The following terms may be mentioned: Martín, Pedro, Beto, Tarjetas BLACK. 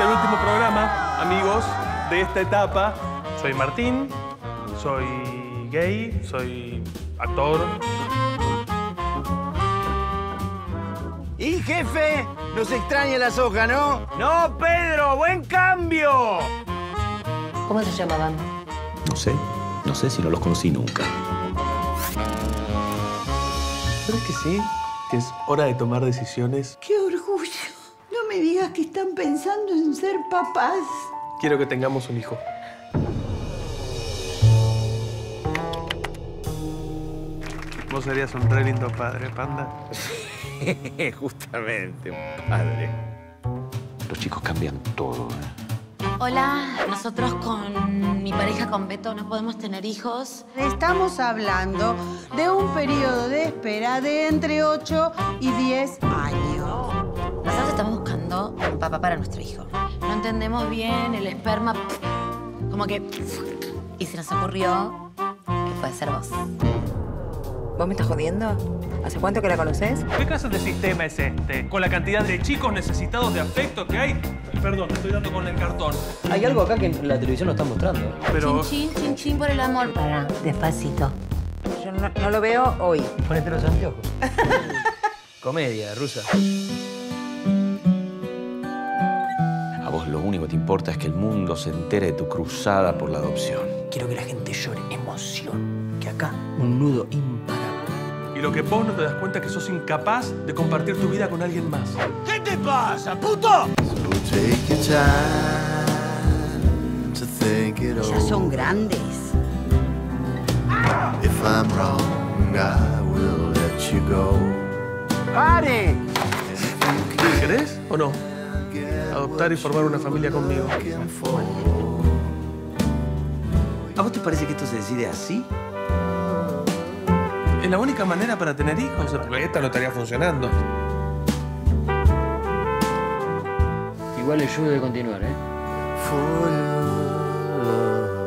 es el último programa, amigos, de esta etapa. Soy Martín, soy gay, soy actor. Y jefe, nos extraña la soja, ¿no? ¡No, Pedro! ¡Buen cambio! ¿Cómo se llamaban? No sé. No sé si no los conocí nunca. ¿Sabes que sí? Que es hora de tomar decisiones. ¡Qué orgullo! No me digas que están pensando en ser papás. Quiero que tengamos un hijo. Vos serías un re lindo padre, Panda. Justamente, padre. Los chicos cambian todo, ¿eh? Hola, nosotros con mi pareja, con Beto, no podemos tener hijos. Estamos hablando de un periodo de espera de entre 8 y 10 años. Nosotros estamos buscando un papá para nuestro hijo. No entendemos bien el esperma, como que... Y se nos ocurrió que puede ser vos. ¿Vos me estás jodiendo? ¿Hace cuánto que la conoces? ¿Qué clase de sistema es este? Con la cantidad de chicos necesitados de afecto que hay. Perdón, estoy dando con el cartón. Hay algo acá que la televisión no está mostrando. Pero... Chin, chin, chin, chin por el amor. Pará, despacito. Yo no lo veo hoy. Ponete los anteojos. Comedia rusa. A vos lo único que te importa es que el mundo se entere de tu cruzada por la adopción. Quiero que la gente llore emoción. Que acá un nudo imparable. Y lo que vos no te das cuenta es que sos incapaz de compartir tu vida con alguien más. ¿Qué te pasa, puto? Ya son grandes. ¡Pare! ¿Querés o no? Adoptar y formar una familia conmigo. ¿A vos te parece que esto se decide así? Es la única manera para tener hijos, porque esta no estaría funcionando. Igual el yugo de continuar, ¿eh?